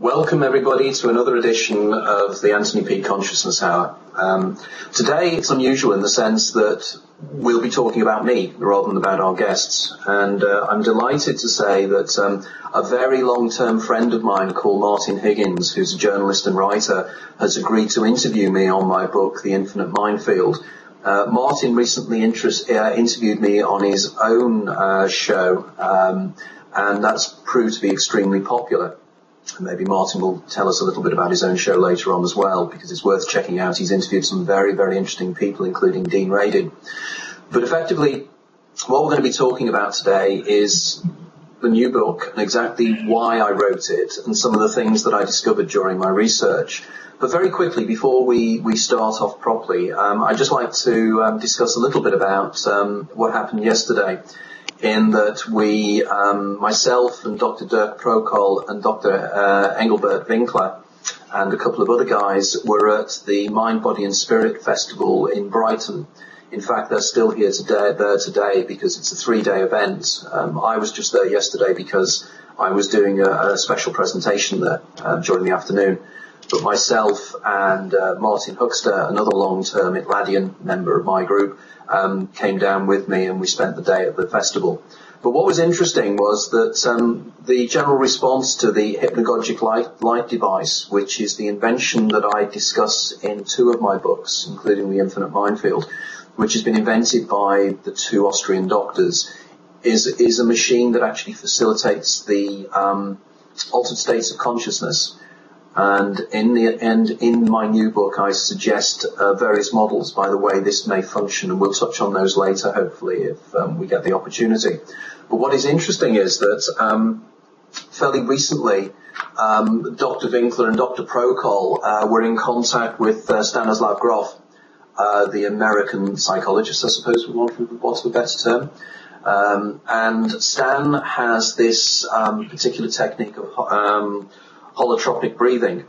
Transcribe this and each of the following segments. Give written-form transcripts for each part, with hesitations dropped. Welcome everybody to another edition of the Anthony Peake Consciousness Hour. Today it's unusual in the sense that we'll be talking about me rather than about our guests, and I'm delighted to say that a very long-term friend of mine called Martin Higgins, who's a journalist and writer, has agreed to interview me on my book, The Infinite Mindfield. Martin recently interviewed me on his own show, and that's proved to be extremely popular. Maybe Martin will tell us a little bit about his own show later on as well, because it's worth checking out. He's interviewed some very, very interesting people, including Dean Radin. But effectively, what we're going to be talking about today is the new book and exactly why I wrote it and some of the things that I discovered during my research. But very quickly, before we start off properly, I'd just like to discuss a little bit about what happened yesterday. In that we, myself and Dr. Dirk Proeckl and Dr. Engelbert Winkler and a couple of other guys were at the Mind, Body and Spirit Festival in Brighton. In fact, they're still here today because it's a three-day event. I was just there yesterday because I was doing a special presentation there during the afternoon. But myself and Martin Huxter, another long-term Atladian member of my group, came down with me and we spent the day at the festival. But what was interesting was that the general response to the hypnagogic light device, which is the invention that I discuss in two of my books, including The Infinite Mindfield, which has been invented by the two Austrian doctors, is a machine that actually facilitates the altered states of consciousness. And in my new book, I suggest various models by the way this may function, and we'll touch on those later, hopefully, if we get the opportunity. But what is interesting is that fairly recently, Dr. Winkler and Dr. Proeckl were in contact with Stanislav Grof, the American psychologist, I suppose, what's the better term. And Stan has this particular technique of holotropic breathing.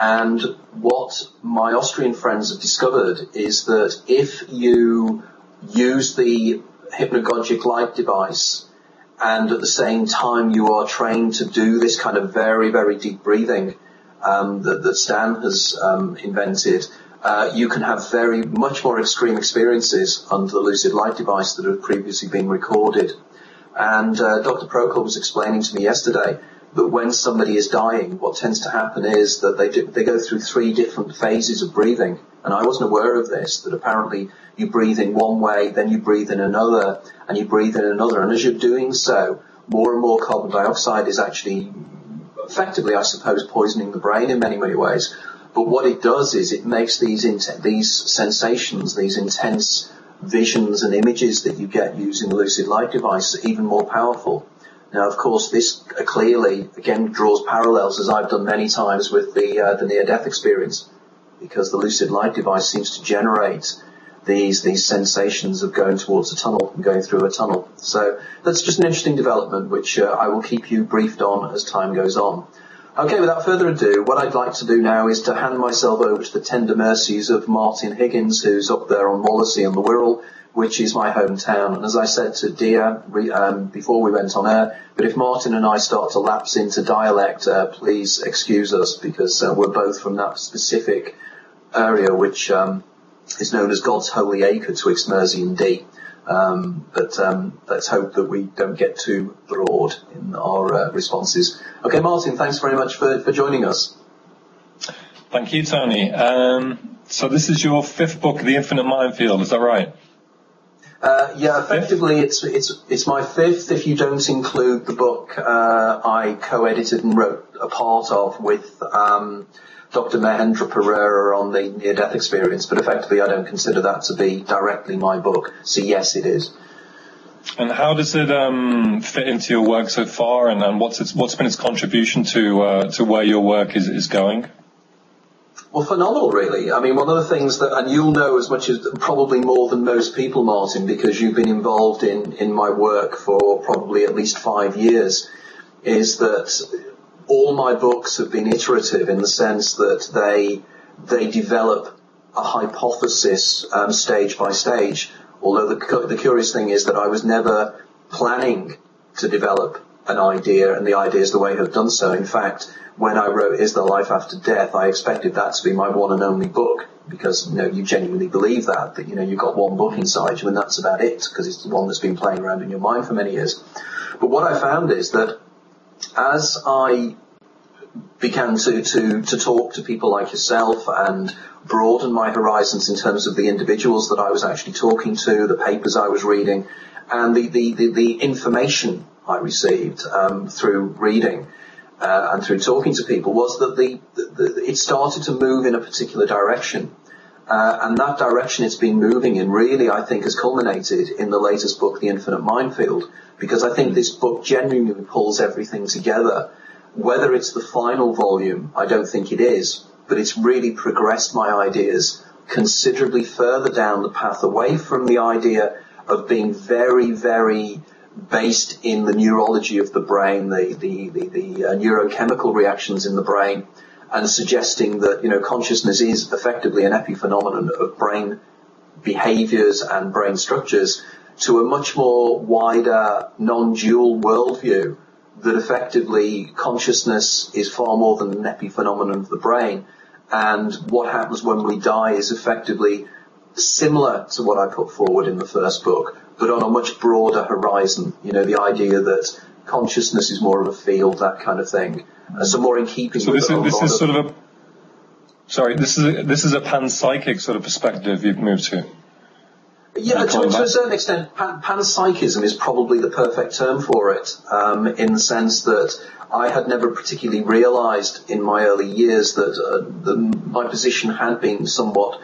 And what my Austrian friends have discovered is that if you use the hypnagogic light device and at the same time you are trained to do this kind of very, very deep breathing that Stan has invented, you can have very much more extreme experiences under the lucid light device that have previously been recorded. And Dr. Proeckl was explaining to me yesterday that when somebody is dying, what tends to happen is that they go through three different phases of breathing. And I wasn't aware of this, that apparently you breathe in one way, then you breathe in another, and you breathe in another. And as you're doing so, more and more carbon dioxide is actually effectively, I suppose, poisoning the brain in many, many ways. But what it does is it makes these sensations, these intense visions and images that you get using the lucid light device even more powerful. Now, of course, this clearly, again, draws parallels, as I've done many times, with the near-death experience, because the lucid light device seems to generate these sensations of going towards a tunnel and going through a tunnel. So that's just an interesting development, which I will keep you briefed on as time goes on. Okay, without further ado, what I'd like to do now is to hand myself over to the tender mercies of Martin Higgins, who's up there on Wallasey on the Wirral, which is my hometown. And as I said to Dia before we went on air, but if Martin and I start to lapse into dialect, please excuse us, because we're both from that specific area, which is known as God's Holy Acre twixt Mersey and Dee. But let's hope that we don't get too broad in our responses. Okay, Martin, thanks very much for joining us. Thank you, Tony. So this is your fifth book, The Infinite Mindfield, is that right? Yeah, effectively it's my fifth, if you don't include the book I co-edited and wrote a part of with Dr. Mahendra Pereira on the near-death experience, but effectively I don't consider that to be directly my book, so yes, it is. And how does it fit into your work so far, and what's been its contribution to where your work is going? Well, phenomenal, really. I mean, one of the things that, and you'll know as much as, probably more than most people, Martin, because you've been involved in my work for probably at least 5 years, is that all my books have been iterative in the sense that they develop a hypothesis stage by stage, although the curious thing is that I was never planning to develop an idea, and the idea is the way I've done so. In fact, when I wrote Is There Life After Death, I expected that to be my one and only book, because, you know, you genuinely believe that, you know, you've got one book inside you and that's about it, because it's the one that's been playing around in your mind for many years. But what I found is that as I began to talk to people like yourself and broaden my horizons in terms of the individuals that I was actually talking to, the papers I was reading, and the information I received through reading and through talking to people, was that it started to move in a particular direction. And that direction it's been moving in really, I think, has culminated in the latest book, The Infinite Mindfield, because I think this book genuinely pulls everything together. Whether it's the final volume, I don't think it is, but it's really progressed my ideas considerably further down the path, away from the idea of being very, very based in the neurology of the brain, the neurochemical reactions in the brain, and suggesting that, you know, consciousness is effectively an epiphenomenon of brain behaviors and brain structures, to a much more wider, non-dual worldview, that effectively consciousness is far more than an epiphenomenon of the brain, and what happens when we die is effectively similar to what I put forward in the first book, but on a much broader horizon. You know, the idea that consciousness is more of a field, that kind of thing. So more in keeping. So this is a panpsychic sort of perspective you've moved to. Yeah, to a certain extent, panpsychism is probably the perfect term for it, in the sense that I had never particularly realized in my early years that my position had been somewhat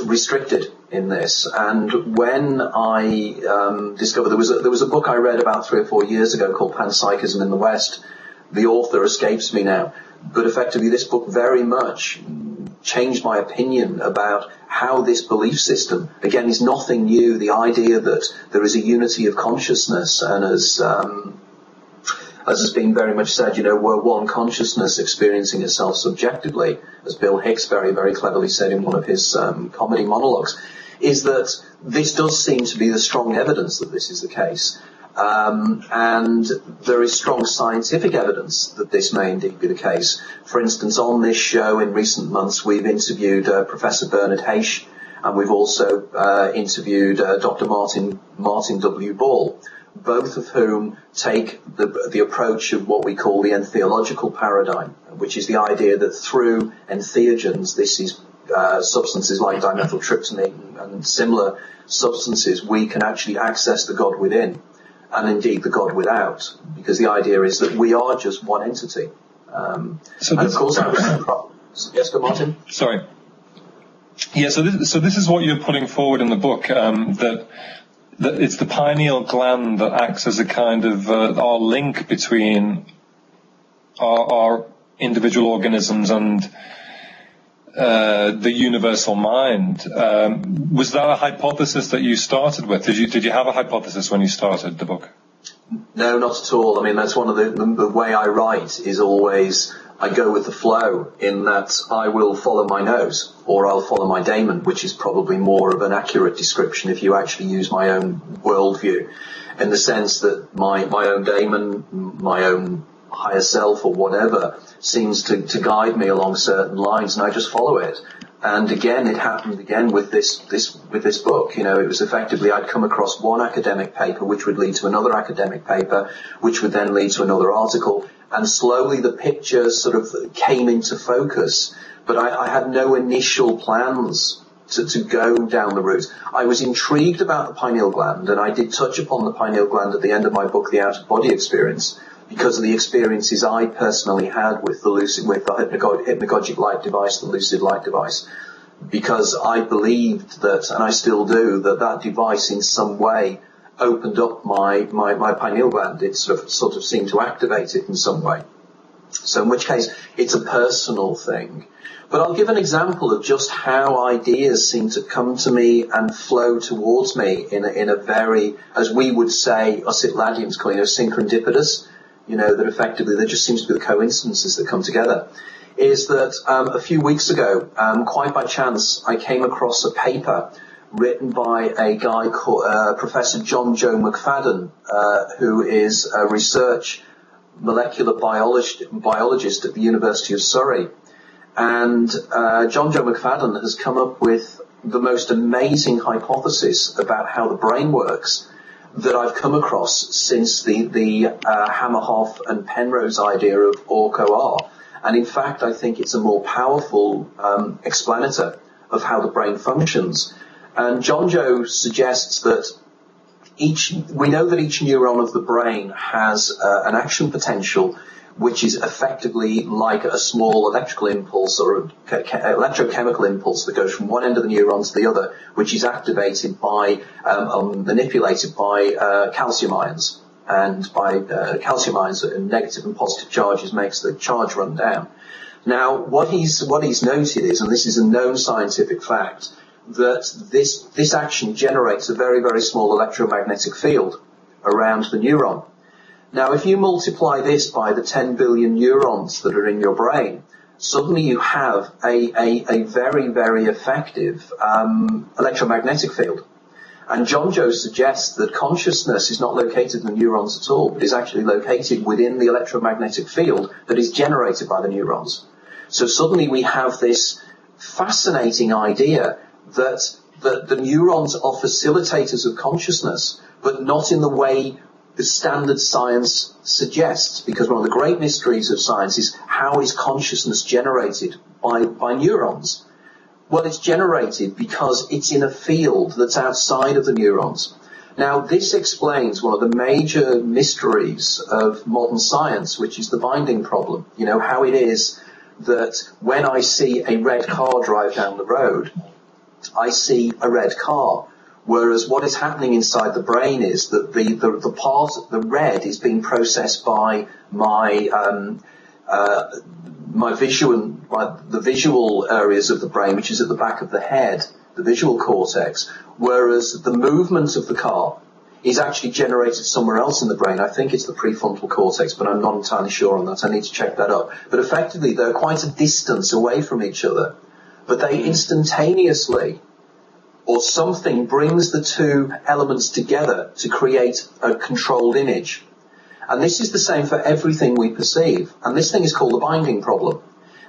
restricted in this. And when I discovered, there was a book I read about 3 or 4 years ago called Panpsychism in the West. The author escapes me now, but effectively this book very much changed my opinion about how this belief system, again, is nothing new. The idea that there is a unity of consciousness, and as has been very much said, you know, we're one consciousness experiencing itself subjectively, as Bill Hicks very, very cleverly said in one of his comedy monologues, is that this does seem to be the strong evidence that this is the case. And there is strong scientific evidence that this may indeed be the case. For instance, on this show in recent months, we've interviewed Professor Bernard Haish, and we've also interviewed Dr. Martin W. Ball, both of whom take the approach of what we call the entheological paradigm, which is the idea that through entheogens, this is substances like dimethyltryptamine and similar substances, we can actually access the God within, and indeed the God without, because the idea is that we are just one entity. And of course, yes, go Martin. Sorry. Yeah, so this is what you're putting forward in the book, that it's the pineal gland that acts as a kind of our link between our individual organisms and the universal mind. Was that a hypothesis that you started with? Did you have a hypothesis when you started the book? No, not at all. I mean, that's one of the way I write is always I go with the flow, in that I will follow my nose, or I'll follow my daemon, which is probably more of an accurate description if you actually use my own worldview, in the sense that my own daemon, my own higher self or whatever, seems to guide me along certain lines, and I just follow it. And again, it happened again with this book. You know, it was effectively I'd come across one academic paper, which would lead to another academic paper, which would then lead to another article, and slowly the picture sort of came into focus. But I had no initial plans to go down the route. I was intrigued about the pineal gland, and I did touch upon the pineal gland at the end of my book, The Out-of-Body Experience, because of the experiences I personally had with the hypnagogic light device, the lucid light device, because I believed that, and I still do, that device in some way opened up my pineal gland. It sort of seemed to activate it in some way. So in which case, it's a personal thing. But I'll give an example of just how ideas seem to come to me and flow towards me in a very, as we would say, us Atladians call it, synchronipitous. You know, that effectively there just seems to be the coincidences that come together, is that a few weeks ago, quite by chance, I came across a paper written by a guy called Professor Johnjoe McFadden, who is a research molecular biologist at the University of Surrey. And Johnjoe McFadden has come up with the most amazing hypothesis about how the brain works that I've come across since the Hamerhoff and Penrose idea of ORCOR. And in fact, I think it's a more powerful explanator of how the brain functions. And Johnjoe suggests that we know that each neuron of the brain has an action potential, which is effectively like a small electrical impulse or an electrochemical impulse that goes from one end of the neuron to the other, which is activated by, manipulated by calcium ions. And by calcium ions, negative and positive charges makes the charge run down. Now, what he's noted is, and this is a known scientific fact, that this action generates a very, very small electromagnetic field around the neuron. Now, if you multiply this by the 10 billion neurons that are in your brain, suddenly you have a very, very effective electromagnetic field. And Johnjoe suggests that consciousness is not located in the neurons at all, but is actually located within the electromagnetic field that is generated by the neurons. So suddenly we have this fascinating idea that the neurons are facilitators of consciousness, but not in the way the standard science suggests, because one of the great mysteries of science is how is consciousness generated by neurons? Well, it's generated because it's in a field that's outside of the neurons. Now, this explains one of the major mysteries of modern science, which is the binding problem. You know, how it is that when I see a red car drive down the road, I see a red car, whereas what is happening inside the brain is that the part, the red, is being processed by my the visual areas of the brain, which is at the back of the head, the visual cortex, whereas the movement of the car is actually generated somewhere else in the brain. I think it's the prefrontal cortex, but I'm not entirely sure on that. I need to check that up. But effectively, they're quite a distance away from each other, but they instantaneously, or something brings the two elements together to create a controlled image. And this is the same for everything we perceive. And this thing is called the binding problem.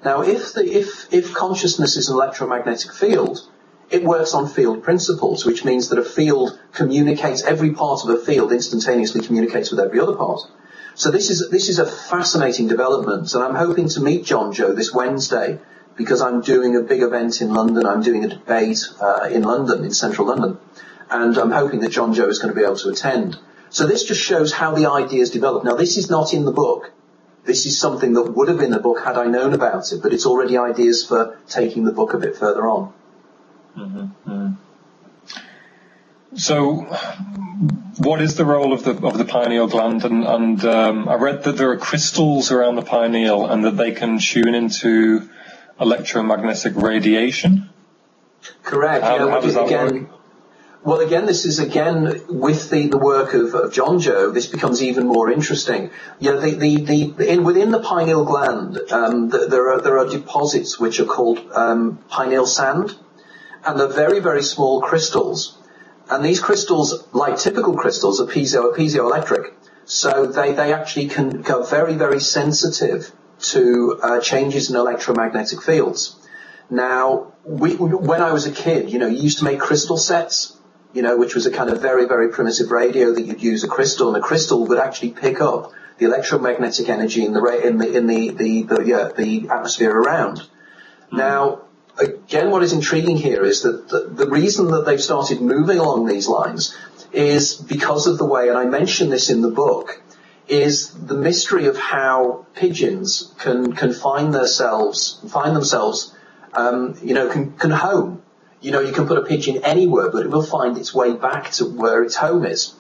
Now, if consciousness is an electromagnetic field, it works on field principles, which means that a field communicates, every part of a field instantaneously communicates with every other part. So this is a fascinating development. And I'm hoping to meet Johnjoe this Wednesday, because I'm doing a big event in London. I'm doing a debate in London, in central London. And I'm hoping that Johnjoe is going to be able to attend. So this just shows how the ideas develop. Now, this is not in the book. This is something that would have been in the book had I known about it, but it's already ideas for taking the book a bit further on. Mm-hmm. So what is the role of the pineal gland? And I read that there are crystals around the pineal and that they can tune into electromagnetic radiation? Correct. How does that work? Well, again, this is, with the work of Johnjoe, this becomes even more interesting. You know, within the pineal gland, there are deposits which are called pineal sand, and they're very, very small crystals. And these crystals, like typical crystals, are piezoelectric. So they actually can go very, very sensitive to changes in electromagnetic fields. Now, when I was a kid, you know, you used to make crystal sets, you know, which was a kind of very, very primitive radio that you'd use a crystal, and a crystal would actually pick up the electromagnetic energy in the atmosphere around. Mm-hmm. Now, again, what is intriguing here is that the reason that they've started moving along these lines is because of the way, and I mention this in the book, is the mystery of how pigeons can find themselves, can home. You know, you can put a pigeon anywhere, but it will find its way back to where its home is.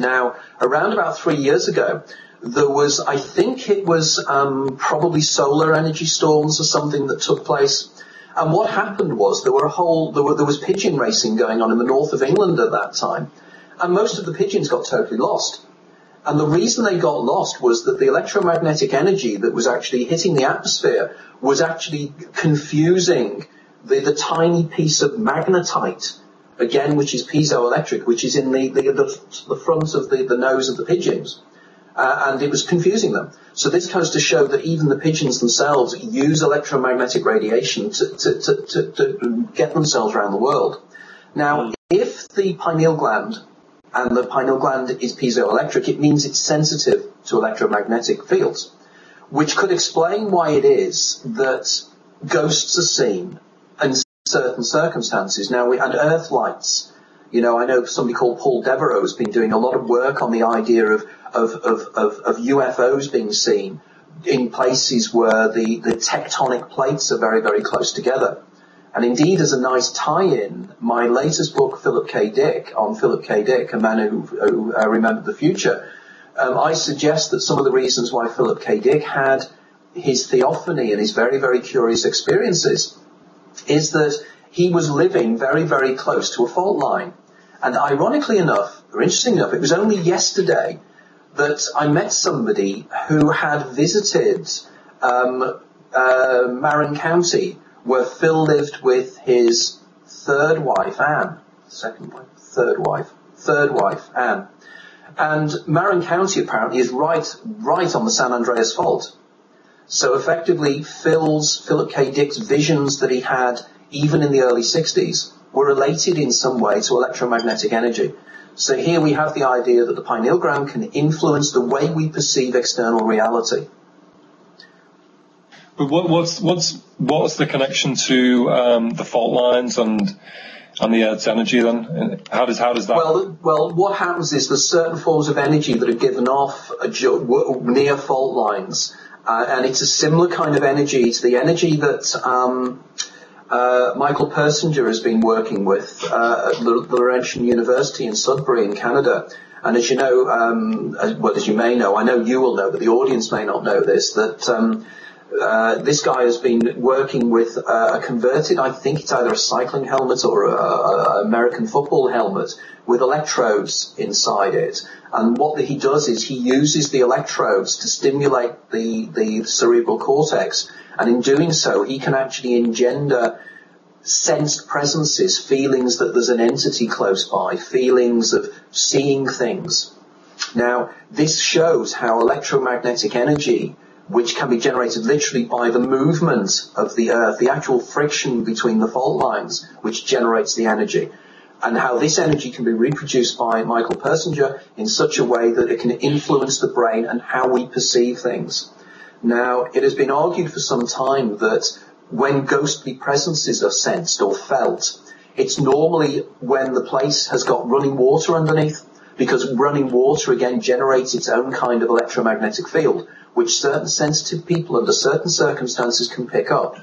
Now, around about 3 years ago, there was, I think it was probably solar energy storms or something that took place. And what happened was there was pigeon racing going on in the north of England at that time. And most of the pigeons got totally lost. And the reason they got lost was that the electromagnetic energy that was actually hitting the atmosphere was actually confusing the tiny piece of magnetite again, which is piezoelectric, which is in the front of the nose of the pigeons. And it was confusing them. So this goes to show that even the pigeons themselves use electromagnetic radiation to get themselves around the world. Now, if the pineal gland, and the pineal gland is piezoelectric, it means it's sensitive to electromagnetic fields, which could explain why it is that ghosts are seen in certain circumstances. Now, and earth lights. You know, I know somebody called Paul Devereaux has been doing a lot of work on the idea of UFOs being seen in places where the tectonic plates are very, very close together. And indeed, as a nice tie-in, my latest book, Philip K. Dick, on Philip K. Dick, a man who remembered the future, I suggest that some of the reasons why Philip K. Dick had his theophany and his very, very curious experiences is that he was living very, very close to a fault line. And ironically enough, or interestingly enough, it was only yesterday that I met somebody who had visited Marin County, where Phil lived with his third wife, Anne. Second wife? Third wife, Anne. And Marin County apparently is right on the San Andreas Fault. So effectively, Philip K. Dick's visions that he had even in the early 60s were related in some way to electromagnetic energy. So here we have the idea that the pineal gland can influence the way we perceive external reality. But what's the connection to the fault lines and the Earth's energy then? How does that? Well, what happens is there's certain forms of energy that are given off near fault lines, and it's a similar kind of energy to the energy that Michael Persinger has been working with at Laurentian University in Sudbury in Canada. And as you know, as you may know, I know you will know, but the audience may not know this, that this guy has been working with a converted, I think it's either a cycling helmet or an American football helmet with electrodes inside it. And what he does is he uses the electrodes to stimulate the cerebral cortex. And in doing so, he can actually engender sensed presences, feelings that there's an entity close by, feelings of seeing things. Now, this shows how electromagnetic energy, which can be generated literally by the movement of the earth, the actual friction between the fault lines, which generates the energy, and how this energy can be reproduced by Michael Persinger in such a way that it can influence the brain and how we perceive things. Now, it has been argued for some time that when ghostly presences are sensed or felt, it's normally when the place has got running water underneath, because running water, again, generates its own kind of electromagnetic field, which certain sensitive people under certain circumstances can pick up.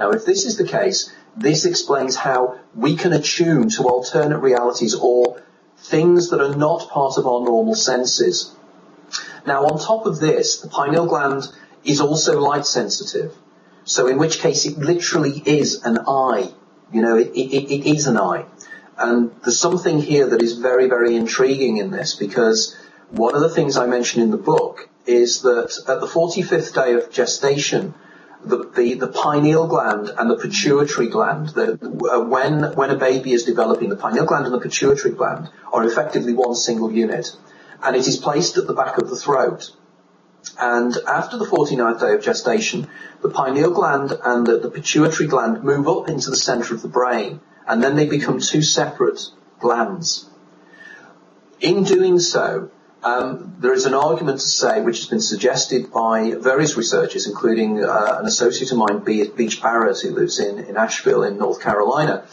Now, if this is the case, this explains how we can attune to alternate realities or things that are not part of our normal senses. Now, on top of this, the pineal gland is also light sensitive. So in which case it literally is an eye. You know, it is an eye. And there's something here that is very, very intriguing in this, because one of the things I mention in the book is that at the 45th day of gestation, the pineal gland and the pituitary gland, when a baby is developing, the pineal gland and the pituitary gland are effectively one single unit. And it is placed at the back of the throat. And after the 49th day of gestation, the pineal gland and the pituitary gland move up into the center of the brain, and then they become two separate glands. In doing so, there is an argument to say, which has been suggested by various researchers, including an associate of mine, Beach Barrett, who lives in Asheville in North Carolina,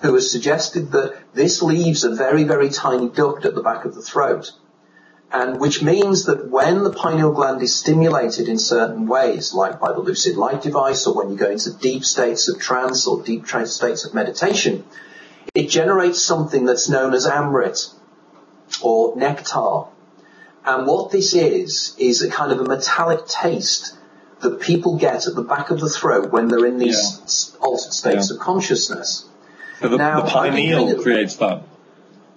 who has suggested that this leaves a very, very tiny duct at the back of the throat, and which means that when the pineal gland is stimulated in certain ways, like by the lucid light device, or when you go into deep states of trance or deep states of meditation, it generates something that's known as amrit, or nectar. And what this is a kind of a metallic taste that people get at the back of the throat when they're in these altered states of consciousness. So the pineal creates that.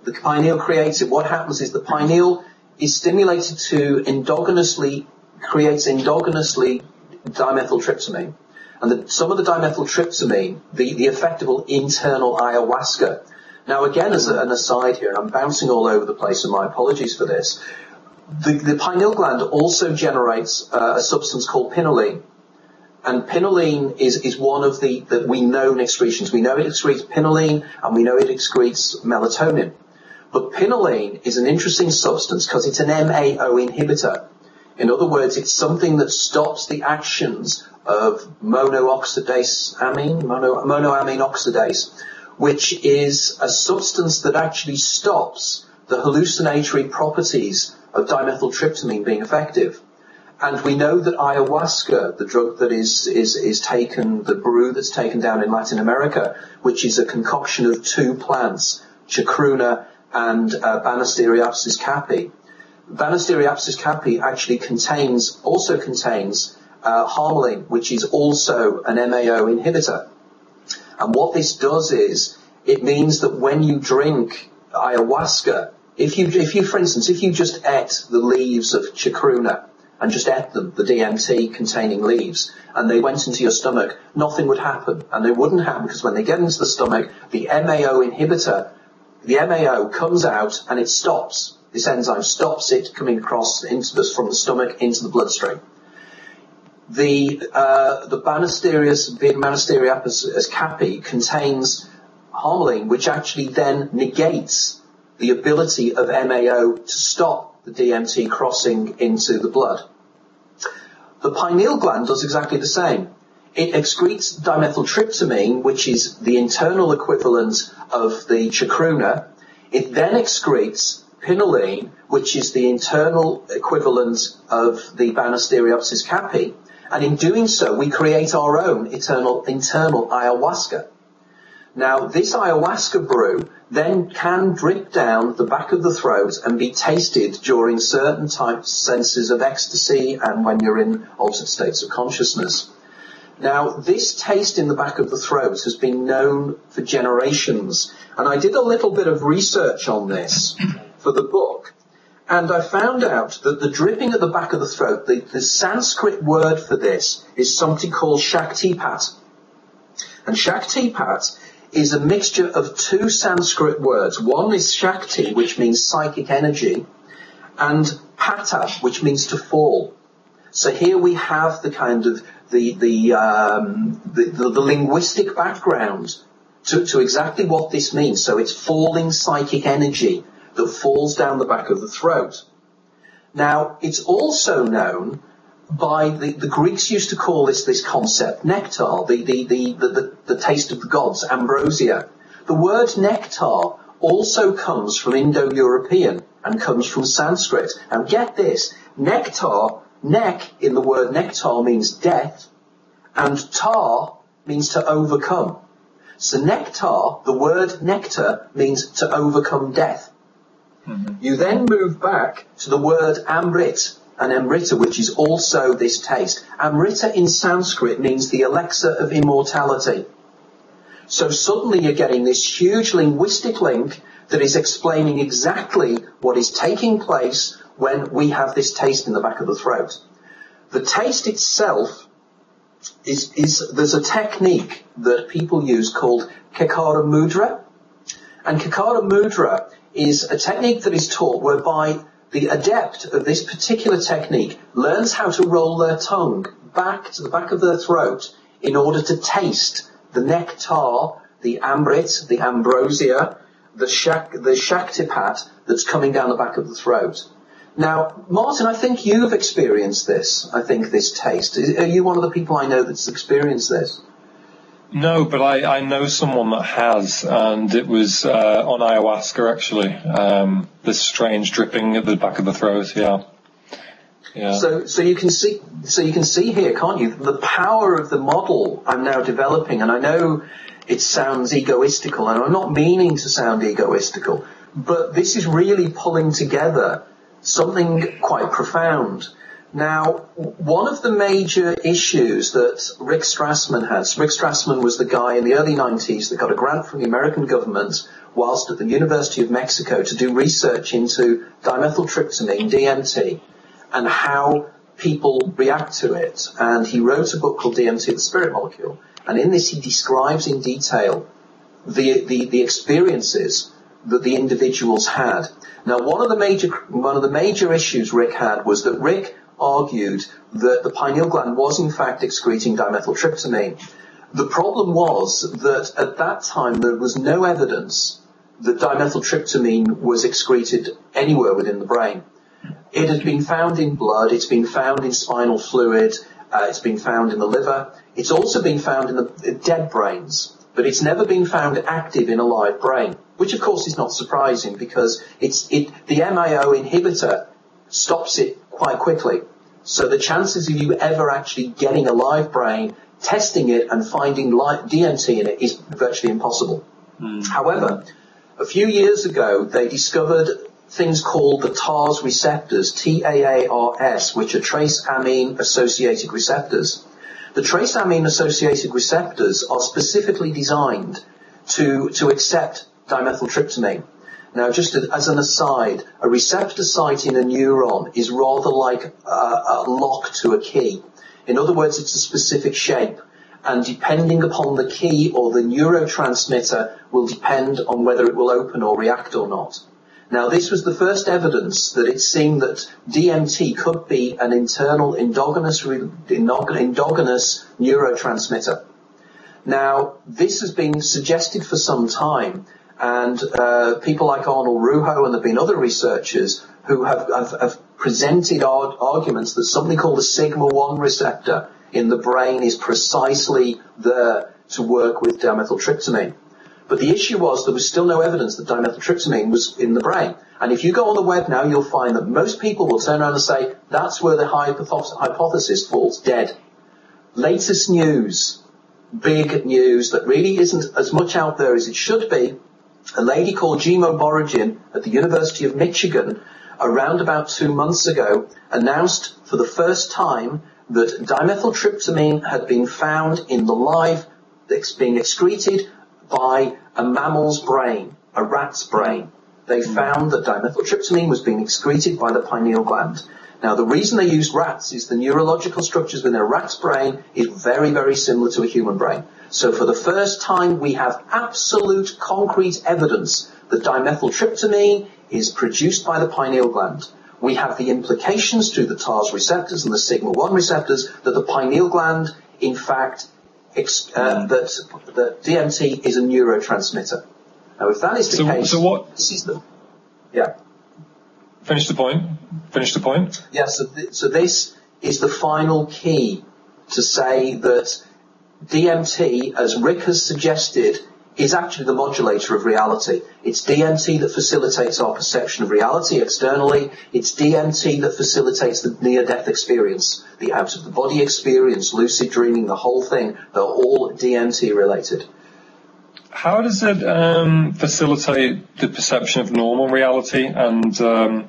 The pineal creates it. What happens is the pineal is stimulated to creates endogenously dimethyltryptamine. And some of the dimethyltryptamine, the effect of internal ayahuasca, Now, again, as an aside here, and I'm bouncing all over the place, and my apologies for this, the pineal gland also generates a substance called pinoline. And pinoline is one of the known excretions. We know it excretes pinoline, and we know it excretes melatonin. But pinoline is an interesting substance because it's an MAO inhibitor. In other words, it's something that stops the actions of monoamine oxidase, which is a substance that actually stops the hallucinatory properties of dimethyltryptamine being effective. And we know that ayahuasca, the drug that is taken, the brew that's taken down in Latin America, which is a concoction of two plants, Chacruna and Banisteriopsis capi. Banisteriopsis capi actually contains harmaline, which is also an MAO inhibitor. And what this does is, it means that when you drink ayahuasca, if you, for instance, if you just ate the leaves of Chacruna and just ate them, the DMT containing leaves, and they went into your stomach, nothing would happen. And they wouldn't happen because when they get into the stomach, the MAO inhibitor, the MAO comes out and it stops. This enzyme stops it coming across from the stomach into the bloodstream. The Banisteriopsis capi contains harmaline, which actually then negates the ability of MAO to stop the DMT crossing into the blood. The pineal gland does exactly the same. It excretes dimethyltryptamine, which is the internal equivalent of the chacruna. It then excretes pinoline, which is the internal equivalent of the Banisteriopsis capi. And in doing so, we create our own internal ayahuasca. Now, this ayahuasca brew then can drip down the back of the throat and be tasted during certain types, senses of ecstasy and when you're in altered states of consciousness. Now, this taste in the back of the throat has been known for generations. And I did a little bit of research on this for the book. And I found out that the dripping at the back of the throat, the Sanskrit word for this is something called Shaktipat. And Shaktipat is a mixture of two Sanskrit words. One is Shakti, which means psychic energy, and Pata, which means to fall. So here we have the kind of the linguistic background to exactly what this means. So it's falling psychic energy that falls down the back of the throat. Now, it's also known by the Greeks used to call this concept nectar, the taste of the gods, ambrosia. The word nectar also comes from Indo-European and comes from Sanskrit. Now, get this, nectar, in the word nectar means death, and tar means to overcome. So nectar, the word nectar, means to overcome death. Mm-hmm. You then move back to the word amrit, and amrita, which is also this taste. Amrita in Sanskrit means the elixir of immortality. So suddenly you're getting this huge linguistic link that is explaining exactly what is taking place when we have this taste in the back of the throat. The taste itself is there's a technique that people use called Kekara Mudra. And Kekara Mudra is a technique that is taught whereby the adept of this particular technique learns how to roll their tongue back to the back of their throat in order to taste the nectar, the amrit, the ambrosia, the shaktipat that's coming down the back of the throat. Now, Martin, I think you've experienced this. I think this taste. Are you one of the people I know that's experienced this? No, but I know someone that has, and it was on ayahuasca, actually, this strange dripping at the back of the throat, yeah. So you can see here, can't you, the power of the model I'm now developing, and I know it sounds egoistical, and I'm not meaning to sound egoistical, but this is really pulling together something quite profound. Now, one of the major issues that Rick Strassman has, Rick Strassman was the guy in the early 90s that got a grant from the American government whilst at the University of Mexico to do research into dimethyltryptamine, DMT, and how people react to it. And he wrote a book called DMT, the Spirit Molecule. And in this, he describes in detail the experiences that the individuals had. Now, one of the major issues Rick had was that Rick argued that the pineal gland was in fact excreting dimethyltryptamine. The problem was that at that time there was no evidence that dimethyltryptamine was excreted anywhere within the brain. It had been found in blood, it's been found in spinal fluid, it's been found in the liver, it's also been found in the dead brains, but it's never been found active in a live brain, which of course is not surprising because the MAO inhibitor stops it quite quickly. So the chances of you ever actually getting a live brain, testing it and finding live DMT in it is virtually impossible. Mm. However, a few years ago, they discovered things called the TARS receptors, TARS, which are trace amine-associated receptors. The trace amine-associated receptors are specifically designed to accept dimethyltryptamine. Now, just as an aside, a receptor site in a neuron is rather like a lock to a key. In other words, it's a specific shape, and depending upon the key or the neurotransmitter will depend on whether it will open or react or not. Now, this was the first evidence that it seemed that DMT could be an internal endogenous neurotransmitter. Now, this has been suggested for some time, and people like Arnold Ruho, and there have been other researchers who have presented arguments that something called the sigma-1 receptor in the brain is precisely there to work with dimethyltryptamine. But the issue was there was still no evidence that dimethyltryptamine was in the brain. And if you go on the web now, you'll find that most people will turn around and say, that's where the hypothesis falls dead. Latest news, big news that really isn't as much out there as it should be, a lady called Jimo Borogin at the University of Michigan around about 2 months ago announced for the first time that dimethyltryptamine had been found in the live that's being excreted by a mammal's brain, a rat's brain. They found that dimethyltryptamine was being excreted by the pineal gland. Now, the reason they used rats is the neurological structures within a rat's brain is very, very similar to a human brain. So for the first time, we have absolute concrete evidence that dimethyltryptamine is produced by the pineal gland. We have the implications through the TARS receptors and the sigma-1 receptors that the pineal gland, in fact, that DMT is a neurotransmitter. Now, if that is the case... So what... This is the, yeah. Finish the point. Yeah, so this is the final key to say that DMT, as Rick has suggested, is actually the modulator of reality. It's DMT that facilitates our perception of reality externally. It's DMT that facilitates the near-death experience, the out-of-the-body experience, lucid dreaming, the whole thing. They're all DMT-related. How does it facilitate the perception of normal reality? And I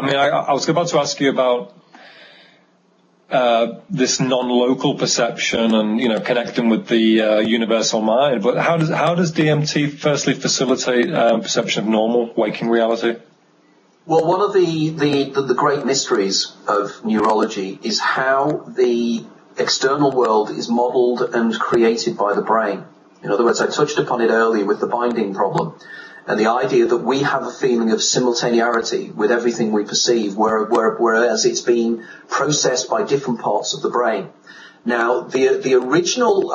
was about to ask you about this non-local perception and, connecting with the universal mind. But how does DMT firstly facilitate perception of normal waking reality? Well, one of the great mysteries of neurology is how the external world is modeled and created by the brain. In other words, I touched upon it earlier with the binding problem and the idea that we have a feeling of simultaneity with everything we perceive, whereas it's being processed by different parts of the brain. Now, the original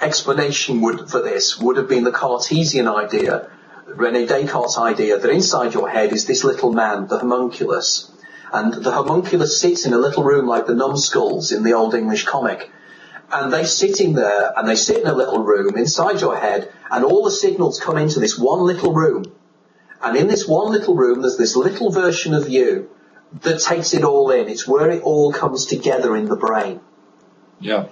explanation for this would have been the Cartesian idea, René Descartes' idea, that inside your head is this little man, the homunculus. And the homunculus sits in a little room like the numbskulls in the old English comic. And they sit in there, and they sit in a little room inside your head, and all the signals come into this one little room. And in this one little room, there's this little version of you that takes it all in. It's where it all comes together in the brain. Yeah.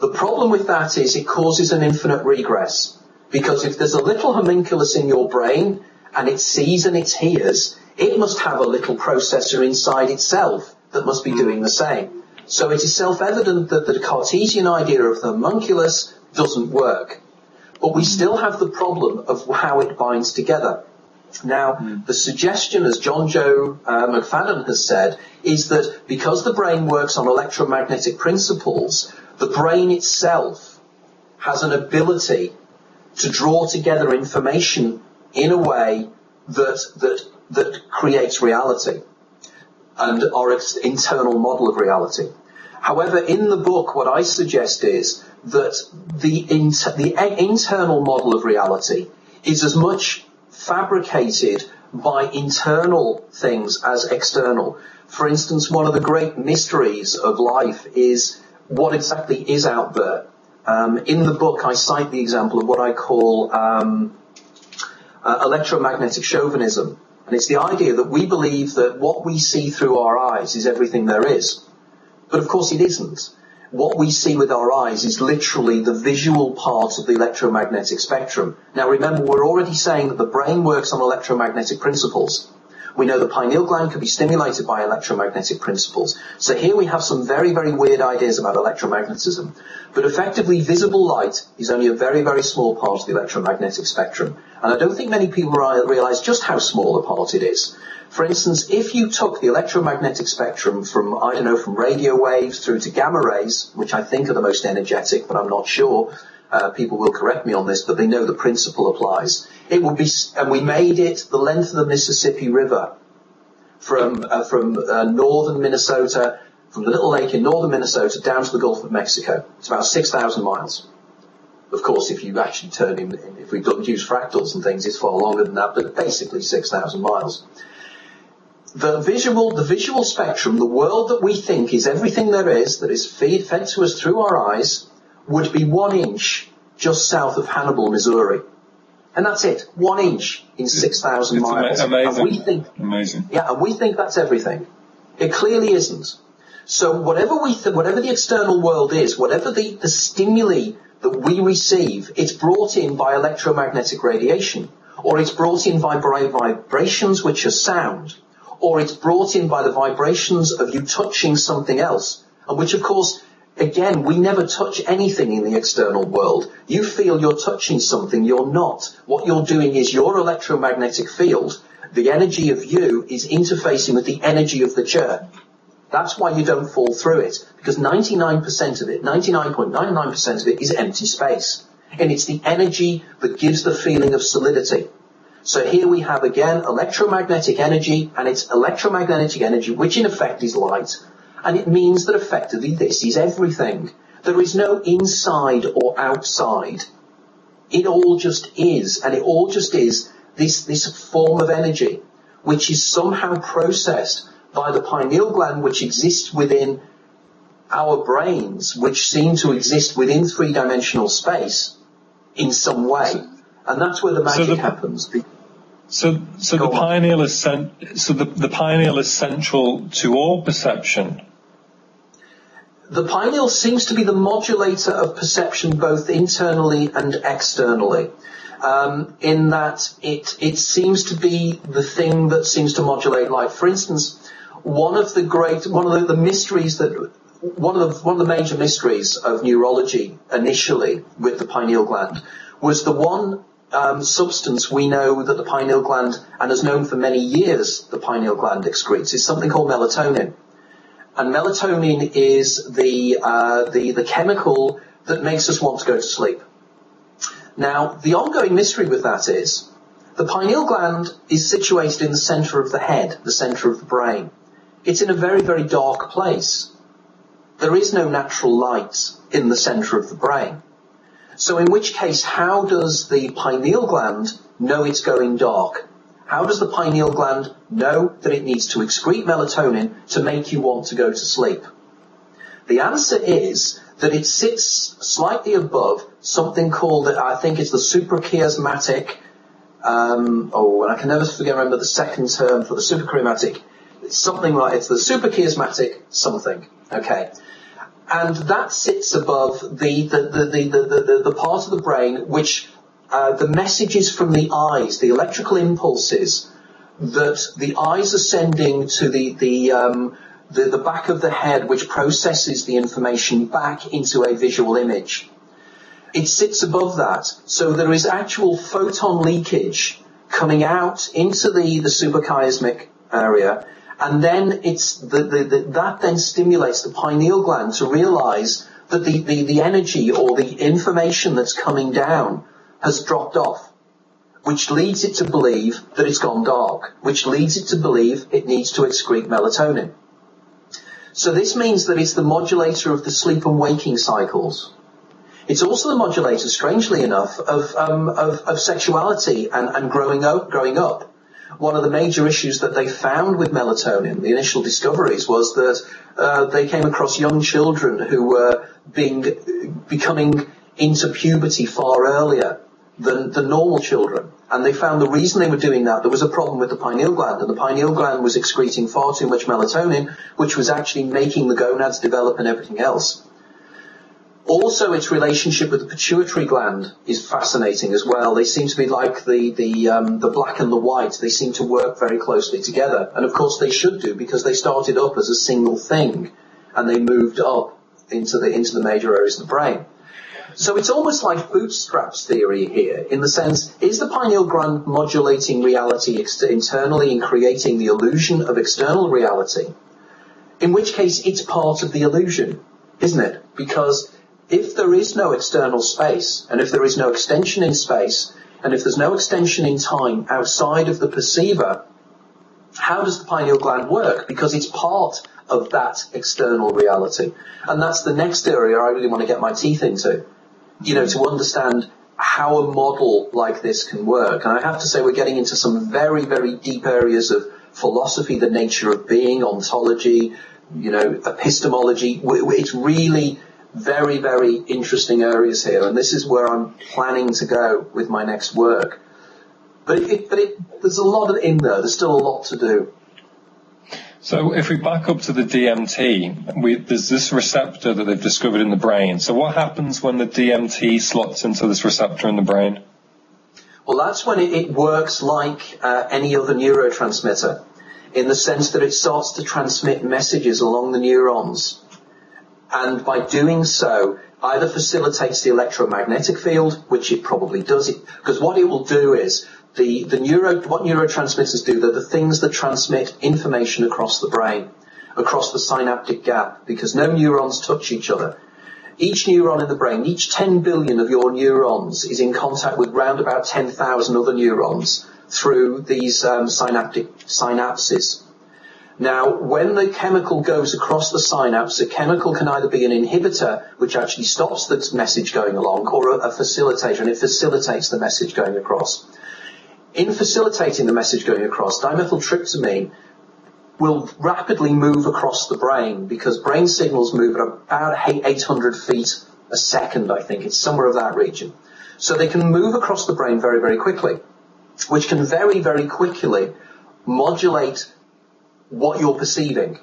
The problem with that is it causes an infinite regress. Because if there's a little homunculus in your brain, and it sees and it hears, it must have a little processor inside itself that must be doing the same. So it is self-evident that the Cartesian idea of the homunculus doesn't work. But we still have the problem of how it binds together. Now, the suggestion, as Johnjoe McFadden has said, is that because the brain works on electromagnetic principles, the brain itself has an ability to draw together information in a way that creates reality and our internal model of reality. However, in the book, what I suggest is that the internal model of reality is as much fabricated by internal things as external. For instance, one of the great mysteries of life is what exactly is out there. In the book, I cite the example of what I call electromagnetic chauvinism. And it's the idea that we believe that what we see through our eyes is everything there is. But of course it isn't. What we see with our eyes is literally the visual part of the electromagnetic spectrum. Now remember, we're already saying that the brain works on electromagnetic principles. We know the pineal gland can be stimulated by electromagnetic principles. So here we have some very, very weird ideas about electromagnetism. But effectively, visible light is only a very, very small part of the electromagnetic spectrum. And I don't think many people realize just how small a part it is. For instance, if you took the electromagnetic spectrum from, I don't know, from radio waves through to gamma rays, which I think are the most energetic, but I'm not sure. People will correct me on this, but they know the principle applies. It would be, and we made it the length of the Mississippi River from northern Minnesota, from the little lake in northern Minnesota down to the Gulf of Mexico. It's about 6,000 miles. Of course, if you actually turn in, if we don't use fractals and things, it's far longer than that, but basically 6,000 miles. The visual spectrum, the world that we think is everything there is, that is fed to us through our eyes, would be 1 inch just south of Hannibal, Missouri. And that's it. 1 inch in 6,000 miles. Amazing. And we think, amazing. Yeah, and we think that's everything. It clearly isn't. So whatever whatever the external world is, whatever the stimuli that we receive, it's brought in by electromagnetic radiation, or it's brought in by vibrations, which are sound, or it's brought in by the vibrations of you touching something else, and which, of course, again, we never touch anything in the external world. You feel you're touching something, you're not. What you're doing is your electromagnetic field, the energy of you, is interfacing with the energy of the chair. That's why you don't fall through it, because 99% of it, 99.99% of it is empty space. And it's the energy that gives the feeling of solidity. So here we have, again, electromagnetic energy, and it's electromagnetic energy, which in effect is light. And it means that effectively this is everything. There is no inside or outside. It all just is, and it all just is this form of energy, which is somehow processed by the pineal gland, which exists within our brains, which seem to exist within three-dimensional space in some way. And that's where the magic happens. So the pineal is central to all perception. The pineal seems to be the modulator of perception, both internally and externally, in that it seems to be the thing that seems to modulate life. For instance, one of the major mysteries of neurology initially with the pineal gland was the one substance we know that the pineal gland, and has known for many years the pineal gland excretes, is something called melatonin. And melatonin is the chemical that makes us want to go to sleep. Now, the ongoing mystery with that is the pineal gland is situated in the center of the head, the center of the brain. It's in a very, very dark place. There is no natural light in the center of the brain. So in which case, how does the pineal gland know it's going dark? How does the pineal gland know that it needs to excrete melatonin to make you want to go to sleep? The answer is that it sits slightly above something called, I think it's the suprachiasmatic, I can never remember the second term for the suprachiasmatic. It's something like, it's the suprachiasmatic something, okay? And that sits above the part of the brain which the messages from the eyes, the electrical impulses that the eyes are sending to the back of the head, which processes the information back into a visual image. It sits above that, so there is actual photon leakage coming out into the suprachiasmatic area, and then that then stimulates the pineal gland to realize that the energy or the information that's coming down has dropped off, which leads it to believe that it's gone dark, which leads it to believe it needs to excrete melatonin. So this means that it's the modulator of the sleep and waking cycles. It's also the modulator, strangely enough, of sexuality and growing up. One of the major issues that they found with melatonin, the initial discoveries, was that they came across young children who were becoming into puberty far earlier than normal children. And they found the reason they were doing that, there was a problem with the pineal gland, and the pineal gland was excreting far too much melatonin, which was actually making the gonads develop and everything else. Also, its relationship with the pituitary gland is fascinating as well. They seem to be like the black and the white. They seem to work very closely together. And of course they should do, because they started up as a single thing and they moved up into the major areas of the brain. So it's almost like bootstraps theory here, in the sense, is the pineal gland modulating reality internally and creating the illusion of external reality? In which case it's part of the illusion, isn't it? Because if there is no external space, and if there is no extension in space, and if there's no extension in time outside of the perceiver, how does the pineal gland work? Because it's part of that external reality. And that's the next area I really want to get my teeth into, you know, to understand how a model like this can work. And I have to say, we're getting into some very, very deep areas of philosophy, the nature of being, ontology, you know, epistemology. It's really very, very interesting areas here, and this is where I'm planning to go with my next work. But there's a lot in there. There's still a lot to do. So if we back up to the DMT, there's this receptor that they've discovered in the brain. So what happens when the DMT slots into this receptor in the brain? Well, that's when it works like any other neurotransmitter, in the sense that it starts to transmit messages along the neurons. And by doing so, either facilitates the electromagnetic field, which it probably does, because what it will do is, what neurotransmitters do, they're the things that transmit information across the brain, across the synaptic gap, because no neurons touch each other. Each neuron in the brain, each 10 billion of your neurons is in contact with round about 10,000 other neurons through these synaptic synapses. Now, when the chemical goes across the synapse, a chemical can either be an inhibitor, which actually stops the message going along, or a facilitator, and it facilitates the message going across. In facilitating the message going across, dimethyltryptamine will rapidly move across the brain, because brain signals move at about 800 feet a second, I think. It's somewhere of that region. So they can move across the brain very, very quickly, which can very, very quickly modulate what you're perceiving.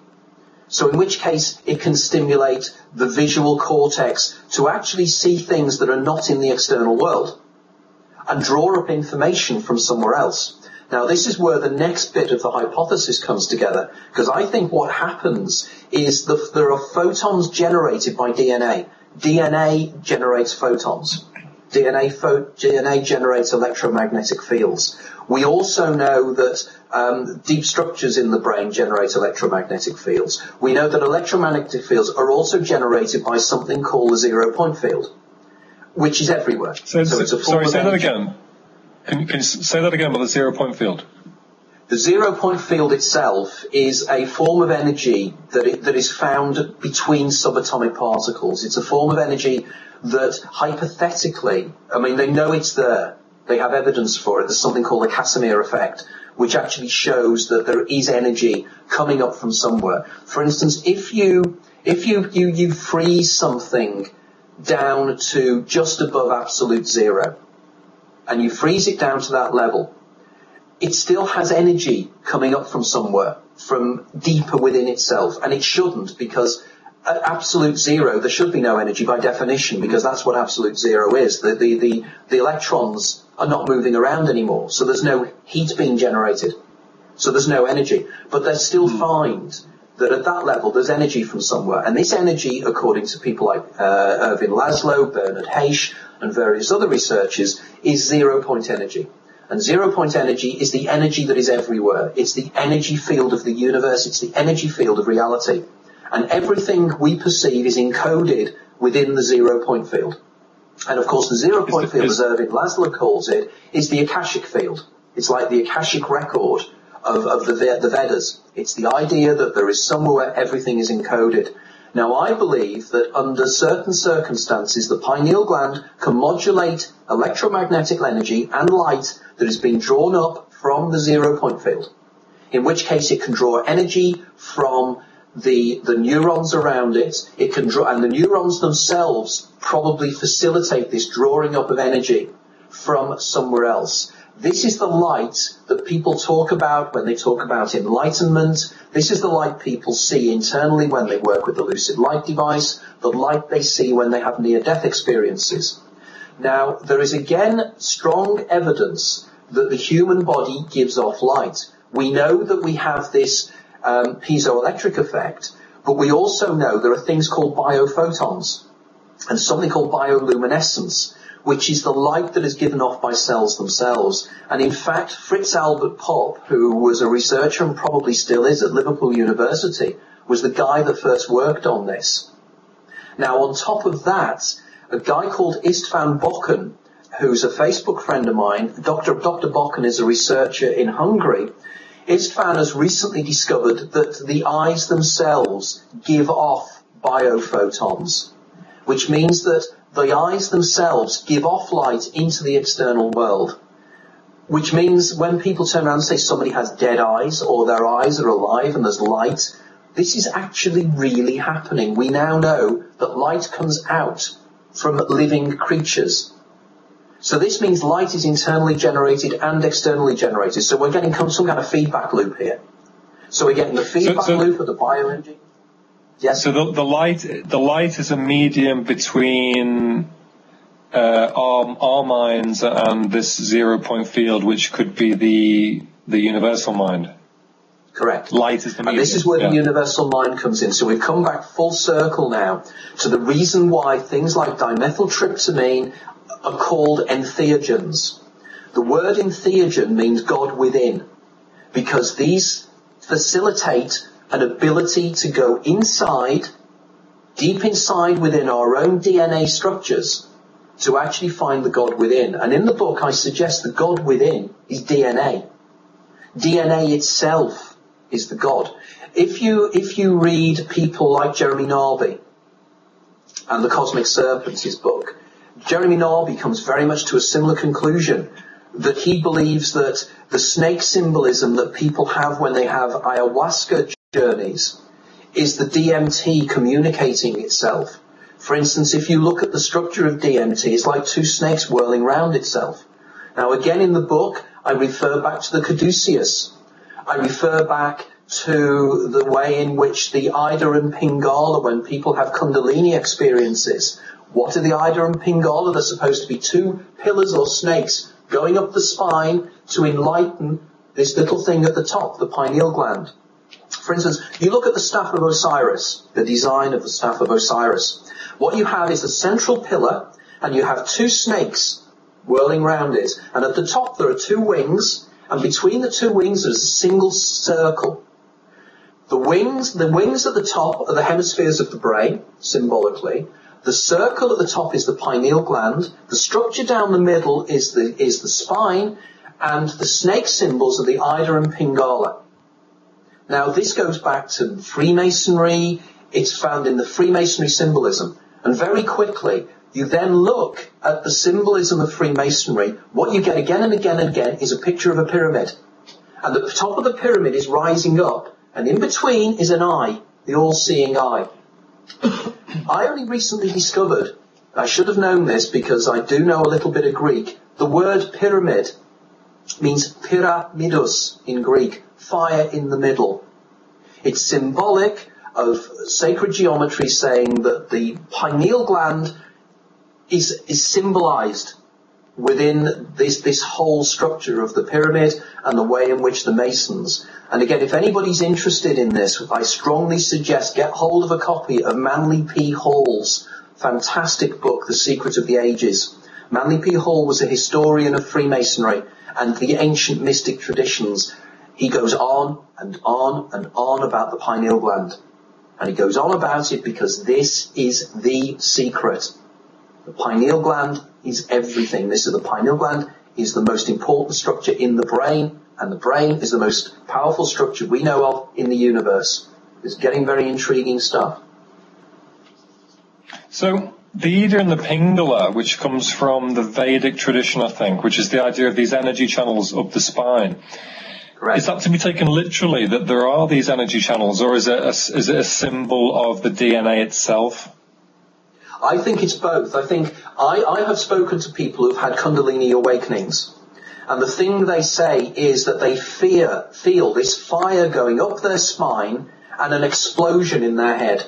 So in which case it can stimulate the visual cortex to actually see things that are not in the external world and draw up information from somewhere else. Now, this is where the next bit of the hypothesis comes together, because I think what happens is that there are photons generated by DNA. DNA generates photons. DNA generates electromagnetic fields. We also know that deep structures in the brain generate electromagnetic fields. We know that electromagnetic fields are also generated by something called the zero-point field, which is everywhere. Can you say that again about the zero-point field? The zero-point field itself is a form of energy that is found between subatomic particles. It's a form of energy that hypothetically, I mean, they know it's there. They have evidence for it. There's something called the Casimir effect, which actually shows that there is energy coming up from somewhere. For instance, if you freeze something down to just above absolute zero, and you freeze it down to that level, it still has energy coming up from somewhere, from deeper within itself. And it shouldn't, because at absolute zero, there should be no energy by definition, because that's what absolute zero is. The electrons are not moving around anymore, so there's no heat being generated, so there's no energy. But they still find that at that level, there's energy from somewhere. And this energy, according to people like Ervin Laszlo, Bernard Haish, and various other researchers, is zero-point energy. And zero-point energy is the energy that is everywhere. It's the energy field of the universe. It's the energy field of reality. And everything we perceive is encoded within the 0 point field. And of course the 0 point field, as Ervin Laszlo calls it, is the Akashic field. It's like the Akashic record of the Vedas. It's the idea that there is somewhere everything is encoded. Now, I believe that under certain circumstances, the pineal gland can modulate electromagnetic energy and light that has been drawn up from the 0 point field, in which case it can draw energy from the neurons around it. It can draw, and the neurons themselves probably facilitate this drawing up of energy from somewhere else. This is the light that people talk about when they talk about enlightenment. This is the light people see internally when they work with the lucid light device, the light they see when they have near-death experiences. Now, there is again strong evidence that the human body gives off light. We know that we have this piezoelectric effect, but we also know there are things called biophotons and something called bioluminescence, which is the light that is given off by cells themselves. And in fact, Fritz Albert Popp, who was a researcher and probably still is at Liverpool University, was the guy that first worked on this. Now, on top of that, a guy called István Bókkon, who's a Facebook friend of mine, Dr. Bókkon is a researcher in Hungary. István has recently discovered that the eyes themselves give off biophotons, which means that the eyes themselves give off light into the external world, which means when people turn around and say somebody has dead eyes or their eyes are alive and there's light, this is actually really happening. We now know that light comes out from living creatures. So this means light is internally generated and externally generated. So we're getting some kind of feedback loop here. So we're getting the feedback loop of the bioenergy. Yes. So the light is a medium between our minds and this 0 point field, which could be the universal mind. Correct. Light is the medium. And this is where the universal mind comes in. So we've come back full circle now to the reason why things like dimethyltryptamine are called entheogens. The word entheogen means God within, because these facilitate an ability to go inside, deep inside within our own DNA structures, to actually find the God within. And in the book, I suggest the God within is DNA. DNA itself is the God. If you read people like Jeremy Narby and the Cosmic Serpents, his book, Jeremy Narby comes very much to a similar conclusion, that he believes that the snake symbolism that people have when they have ayahuasca journeys is the DMT communicating itself. For instance, if you look at the structure of DMT, it's like two snakes whirling round itself. Now, again, in the book, I refer back to the caduceus. I refer back to the way in which the Ida and Pingala, when people have Kundalini experiences, what are the Ida and Pingala? They're supposed to be two pillars or snakes going up the spine to enlighten this little thing at the top, the pineal gland. For instance, you look at the staff of Osiris, the design of the staff of Osiris. What you have is a central pillar, and you have two snakes whirling round it. And at the top there are two wings, and between the two wings there's a single circle. The wings at the top are the hemispheres of the brain, symbolically. The circle at the top is the pineal gland. The structure down the middle is the spine, and the snake symbols are the Ida and Pingala. Now, this goes back to Freemasonry. It's found in the Freemasonry symbolism. And very quickly, you then look at the symbolism of Freemasonry. What you get again and again and again is a picture of a pyramid. And the top of the pyramid is rising up, and in between is an eye, the all-seeing eye. I only recently discovered, I should have known this because I do know a little bit of Greek, the word pyramid means pyramidos in Greek, fire in the middle. It's symbolic of sacred geometry saying that the pineal gland is symbolized within this whole structure of the pyramid and the way in which the Masons. And again, if anybody's interested in this, I strongly suggest get hold of a copy of Manly P. Hall's fantastic book, The Secret of the Ages. Manly P. Hall was a historian of Freemasonry and the ancient mystic traditions. He goes on and on and on about the pineal gland. And he goes on about it because this is the secret. The pineal gland is everything. This is the pineal gland is the most important structure in the brain, and the brain is the most powerful structure we know of in the universe. It's getting very intriguing stuff. So the Ida and the Pingala, which comes from the Vedic tradition, I think, which is the idea of these energy channels up the spine. Correct. Is that to be taken literally, that there are these energy channels, or is it a symbol of the DNA itself? I think it's both. I think I have spoken to people who've had Kundalini awakenings, and the thing they say is that they feel this fire going up their spine and an explosion in their head.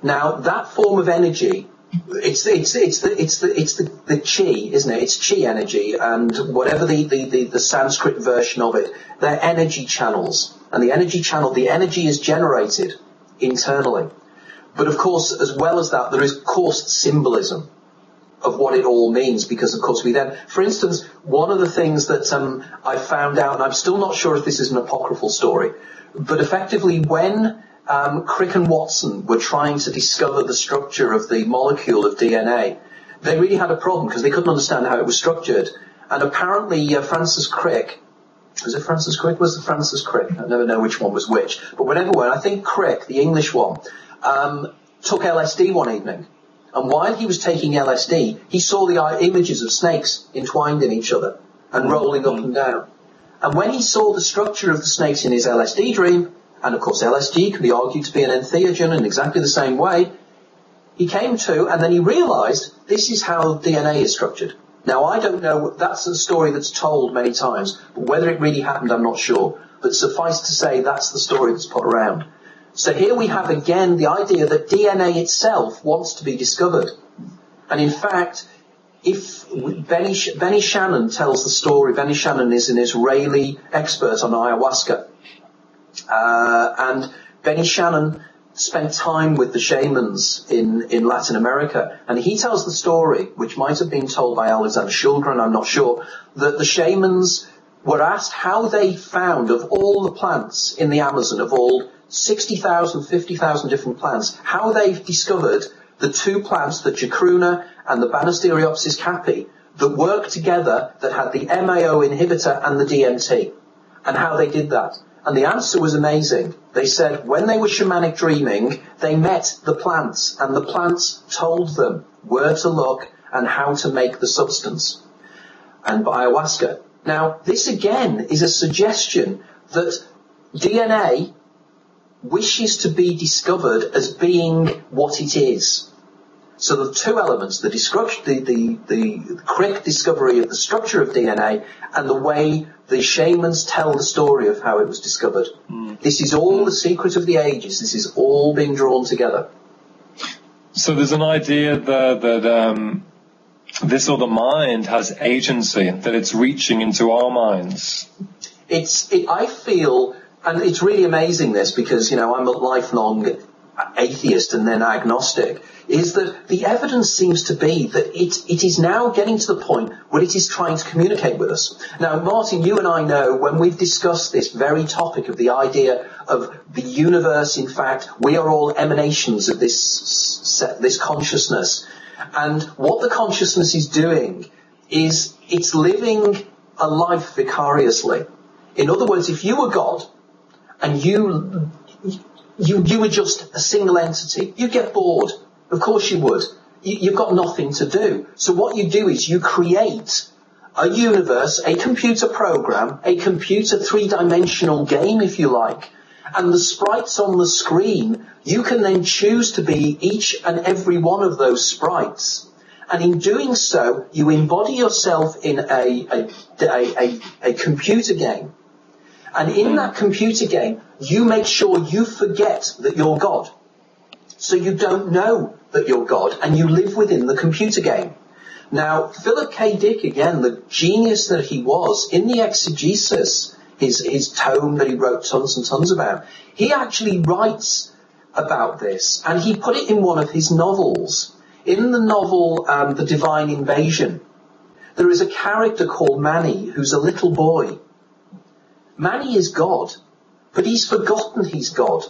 Now that form of energy, it's the chi, isn't it? It's chi energy, and whatever the Sanskrit version of it, they're energy channels, and the energy channel, the energy is generated internally. But of course, as well as that, there is coarse symbolism of what it all means, because of course we then, for instance, one of the things that I found out, and I'm still not sure if this is an apocryphal story, but effectively when Crick and Watson were trying to discover the structure of the molecule of DNA, they really had a problem because they couldn't understand how it was structured. And apparently Francis Crick, was it Francis Crick? Was it Francis Crick? I never know which one was which. But whatever one, I think Crick, the English one, took LSD one evening, and while he was taking LSD, he saw the images of snakes entwined in each other and rolling up and down. And when he saw the structure of the snakes in his LSD dream, and of course LSD can be argued to be an entheogen in exactly the same way, he came to, and then he realized, this is how DNA is structured. Now I don't know, that's a story that's told many times, but whether it really happened I'm not sure, but suffice to say that's the story that's put around. So here we have again the idea that DNA itself wants to be discovered. And in fact, if Benny Shannon tells the story, Benny Shannon is an Israeli expert on ayahuasca. And Benny Shannon spent time with the shamans in Latin America. And he tells the story, which might have been told by Alexander Shulgren, I'm not sure, that the shamans were asked how they found, of all the plants in the Amazon, of all 60,000, 50,000 different plants, how they've discovered the two plants, the Chacruna and the Banisteriopsis capi, that work together, that had the MAO inhibitor and the DMT, and how they did that. And the answer was amazing. They said when they were shamanic dreaming, they met the plants, and the plants told them where to look and how to make the substance, and ayahuasca. Now, this again is a suggestion that DNA wishes to be discovered as being what it is. So the two elements, the correct discovery of the structure of DNA and the way the shamans tell the story of how it was discovered. This is all the secret of the ages. This is all being drawn together. So there's an idea there that this other mind has agency, that it's reaching into our minds. I feel... And it's really amazing, this, because, you know, I'm a lifelong atheist and then agnostic, is that the evidence seems to be that it is now getting to the point where it is trying to communicate with us. Now, Martin, you and I know, when we've discussed this very topic of the idea of the universe, in fact, we are all emanations of this consciousness. And what the consciousness is doing is it's living a life vicariously. In other words, if you were God, and you were just a single entity, you'd get bored. Of course you would. You've got nothing to do. So what you do is you create a universe, a computer program, a computer three-dimensional game, if you like, and the sprites on the screen, you can then choose to be each and every one of those sprites. And in doing so, you embody yourself in a computer game. And in that computer game, you make sure you forget that you're God. So you don't know that you're God, and you live within the computer game. Now, Philip K. Dick, again, the genius that he was, in the exegesis, his tome that he wrote tons and tons about, he actually writes about this, and he put it in one of his novels. In the novel, The Divine Invasion, there is a character called Manny, who's a little boy. Manny is God, but he's forgotten he's God.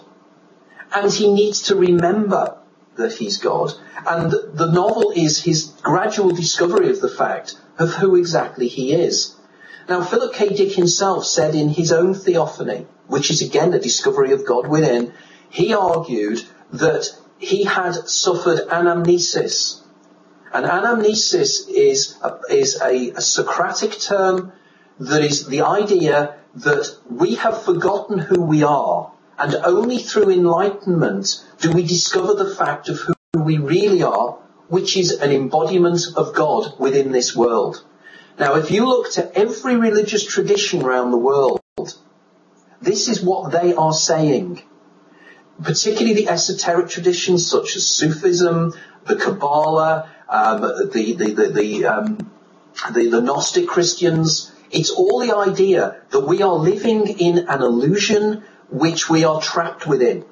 and he needs to remember that he's God. And the novel is his gradual discovery of the fact of who exactly he is. Now, Philip K. Dick himself said in his own theophany, which is again a discovery of God within, he argued that he had suffered anamnesis. And anamnesis is a Socratic term that is the idea that we have forgotten who we are, and only through enlightenment do we discover the fact of who we really are, which is an embodiment of God within this world. Now, if you look to every religious tradition around the world, this is what they are saying. Particularly the esoteric traditions such as Sufism, the Kabbalah, the Gnostic Christians. It's all the idea that we are living in an illusion which we are trapped within.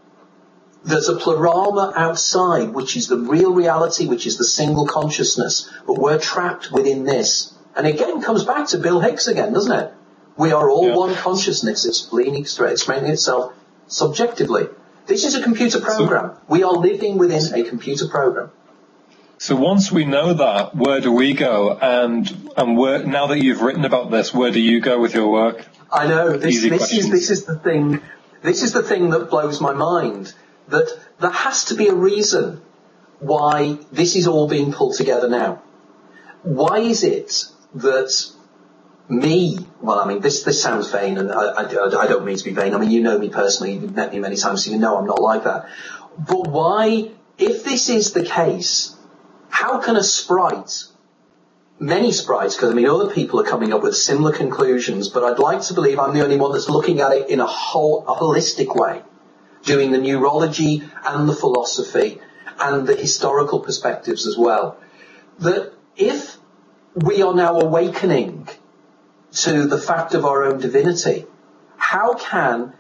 There's a pleroma outside, which is the real reality, which is the single consciousness, but we're trapped within this. And again, comes back to Bill Hicks again, doesn't it? We are all one consciousness, explaining itself subjectively. This is a computer program. So, we are living within a computer program. So once we know that, where do we go? And where, now that you've written about this, where do you go with your work? I know this is the thing. This is the thing that blows my mind. That there has to be a reason why this is all being pulled together now. Why is it that me? Well, I mean, this sounds vain, and I don't mean to be vain. I mean, you know me personally. You've met me many times, so you know I'm not like that. But why, if this is the case, how can a sprite, many sprites, because I mean, other people are coming up with similar conclusions, but I'd like to believe I'm the only one that's looking at it in a holistic way, doing the neurology and the philosophy and the historical perspectives as well, that if we are now awakening to the fact of our own divinity, how can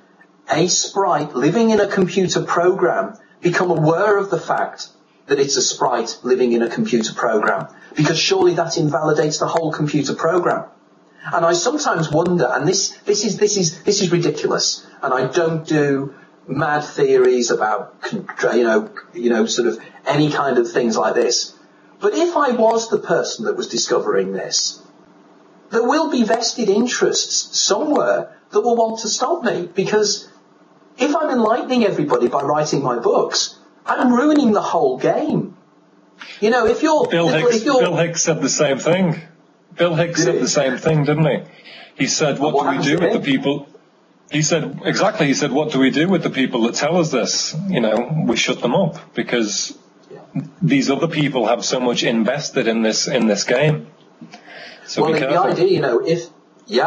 a sprite living in a computer program become aware of the fact that it's a sprite living in a computer program? Because surely that invalidates the whole computer program. And I sometimes wonder, and this is ridiculous, and I don't do mad theories about, sort of any kind of things like this. But if I was the person that was discovering this, there will be vested interests somewhere that will want to stop me, because if I'm enlightening everybody by writing my books, I'm ruining the whole game. You know, if you're... Bill Hicks said the same thing. Bill Hicks said the same thing, didn't he? He said, what do we do with the people... He said, what do we do with the people that tell us this? You know, we shut them up, because these other people have so much invested in this game. So well, the idea, you know,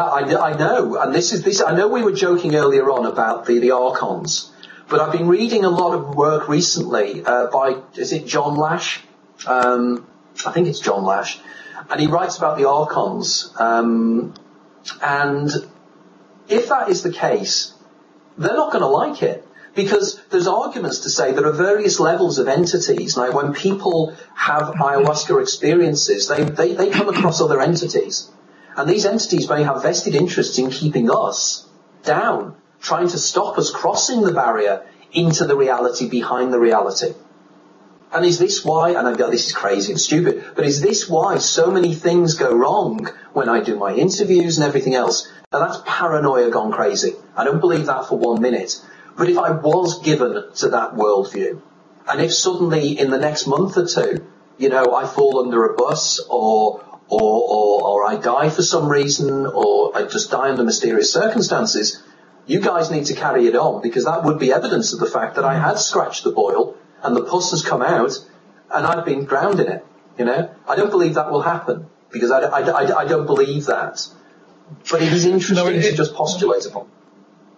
I know, and this is, I know we were joking earlier on about the Archons, but I've been reading a lot of work recently by John Lash? I think it's John Lash. And he writes about the Archons. And if that is the case, they're not going to like it. Because there's arguments to say there are various levels of entities. Now, when people have ayahuasca experiences, they come across other entities. And these entities may have vested interests in keeping us down, trying to stop us crossing the barrier into the reality behind the reality. And is this why, and I go, this is crazy and stupid, but is this why so many things go wrong when I do my interviews and everything else? Now, that's paranoia gone crazy. I don't believe that for 1 minute. But if I was given to that worldview, and if suddenly in the next month or two, you know, I fall under a bus or I die for some reason, or I just die under mysterious circumstances, you guys need to carry it on, because that would be evidence of the fact that I had scratched the boil and the pus has come out and I've been drowned in it. You know, I don't believe that will happen, because I don't believe that. But it is interesting to just postulate upon.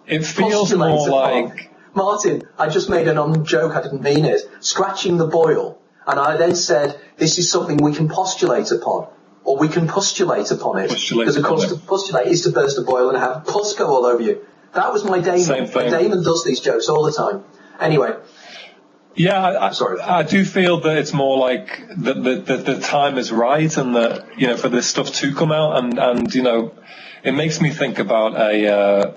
It feels more like... Martin, I just made an joke, I didn't mean it. Scratching the boil. And I then said, this is something we can postulate upon. Or we can postulate upon it. Because of course, to postulate is to burst a boil and have pus go all over you. That was my Damon. Damon does these jokes all the time. Anyway. Yeah, I do feel that it's more like the time is right, and that, you know, for this stuff to come out. And you know, it makes me think about a...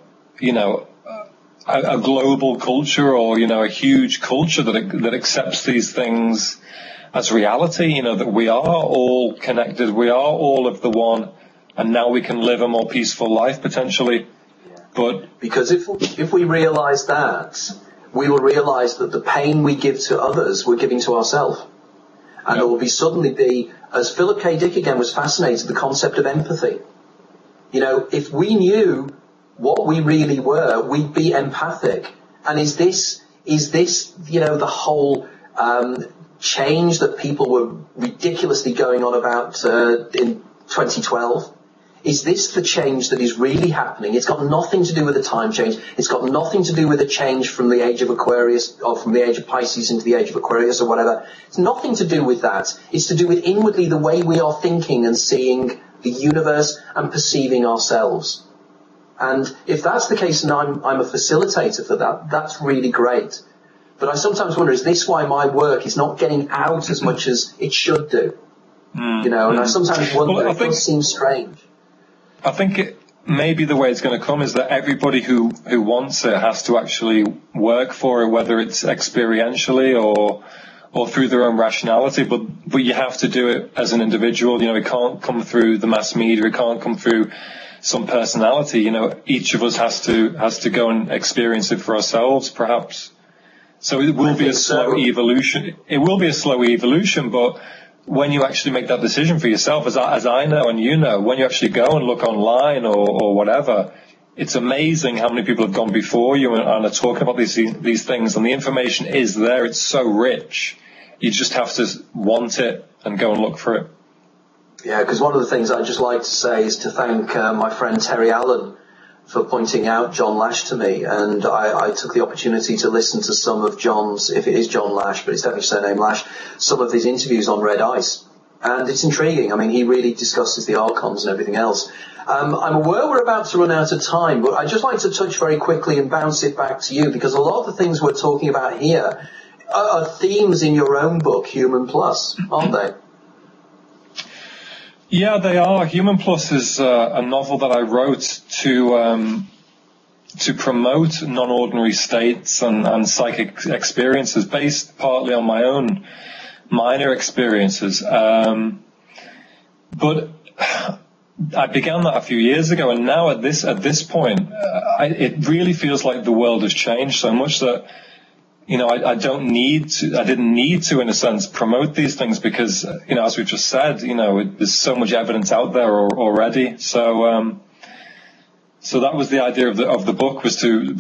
a global culture, or, you know, a huge culture that accepts these things as reality, you know, that we are all connected, we are all of the one, and now we can live a more peaceful life potentially. Yeah. But because if we realize that, we will realize that the pain we give to others, we're giving to ourselves. And it will be suddenly be, as Philip K. Dick again was fascinated, the concept of empathy. You know, if we knew what we really were, we'd be empathic. And is this, you know, the whole change that people were ridiculously going on about in 2012? Is this the change that is really happening? It's got nothing to do with the time change. It's got nothing to do with the change from the age of Aquarius, or from the age of Pisces into the age of Aquarius, or whatever. It's nothing to do with that. It's to do with inwardly the way we are thinking and seeing the universe and perceiving ourselves. And if that's the case, and I'm a facilitator for that, that's really great. But I sometimes wonder, is this why my work is not getting out as much as it should do? Mm. You know, and I sometimes wonder, if it seems strange. I think it, maybe the way it's going to come is that everybody who wants it has to actually work for it, whether it's experientially or through their own rationality. But you have to do it as an individual. You know, it can't come through the mass media. It can't come through some personality. You know, each of us has to go and experience it for ourselves, perhaps. So it will be a slow evolution. It will be a slow evolution, but when you actually make that decision for yourself, as I know and you know, when you actually go and look online or whatever, it's amazing how many people have gone before you and are talking about these things, and the information is there. It's so rich. You just have to want it and go and look for it. Yeah, because one of the things I'd just like to say is to thank my friend Terry Allen for pointing out John Lash to me, and I took the opportunity to listen to some of John's, if it is John Lash, but it's definitely surname Lash, some of his interviews on Red Ice. And it's intriguing. I mean, he really discusses the Archons and everything else. I'm aware we're about to run out of time, but I'd just like to touch very quickly and bounce it back to you, because a lot of the things we're talking about here are themes in your own book, Human Plus, aren't they? Yeah, they are. Human Plus is a novel that I wrote to promote non-ordinary states and psychic experiences, based partly on my own minor experiences. But I began that a few years ago, and now at this point, it really feels like the world has changed so much that, you know, I didn't need to, in a sense, promote these things because, you know, as we've just said, you know, there's so much evidence out there already. So that was the idea of the book, was to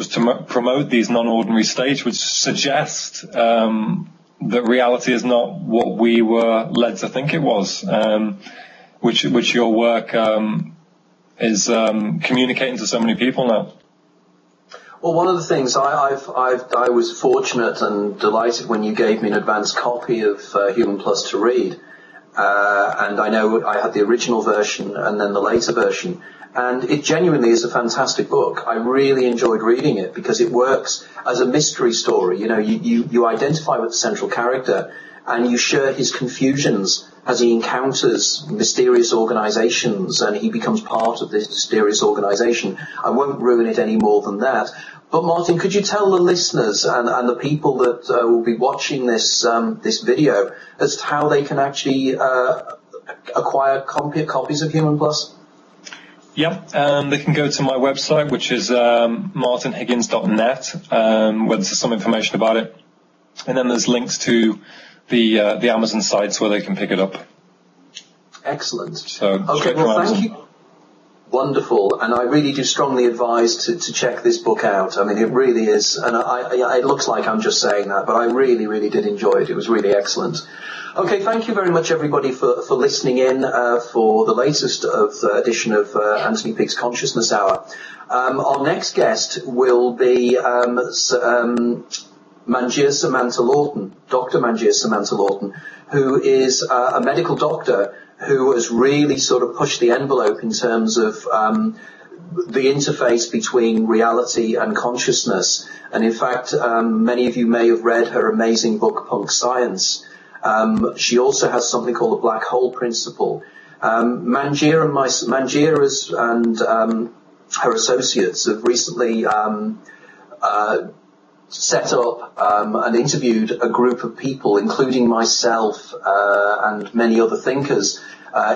promote these non-ordinary states, which suggest, that reality is not what we were led to think it was, which your work, is, communicating to so many people now. Well, one of the things I was fortunate and delighted when you gave me an advance copy of Human Plus to read, and I know I had the original version and then the later version, and it genuinely is a fantastic book. I really enjoyed reading it because it works as a mystery story. You know, you identify with the central character and you share his confusions as he encounters mysterious organizations and he becomes part of this mysterious organization. I won't ruin it any more than that. But Martin, could you tell the listeners and the people that will be watching this this video as to how they can actually acquire copies of Human Plus? Yep, they can go to my website, which is martinhiggins.net, where there's some information about it. And then there's links to the Amazon sites where they can pick it up. Excellent. So, okay, well, thank you. Wonderful, and I really do strongly advise to check this book out. I mean, it really is, and it looks like I'm just saying that, but I really, really did enjoy it. It was really excellent. Okay, thank you very much, everybody, for listening in for the latest of the edition of Anthony Peake's Consciousness Hour. Our next guest will be Manjira Samantha Lawton, Dr. Manjira Samantha Lawton, who is a medical doctor who has really sort of pushed the envelope in terms of the interface between reality and consciousness. And in fact, many of you may have read her amazing book, Punk Science. She also has something called the black hole principle. Manjira's and her associates have recently set up and interviewed a group of people, including myself and many other thinkers,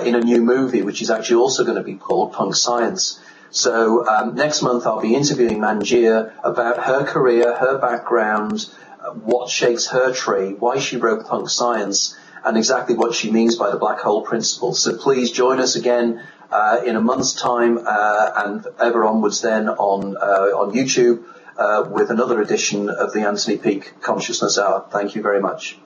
in a new movie, which is actually also going to be called Punk Science. So next month I'll be interviewing Manjir about her career, her background, what shakes her tree, why she wrote Punk Science, and exactly what she means by the black hole principle. So please join us again in a month's time and ever onwards then on YouTube with another edition of the Anthony Peake Consciousness Hour. Thank you very much.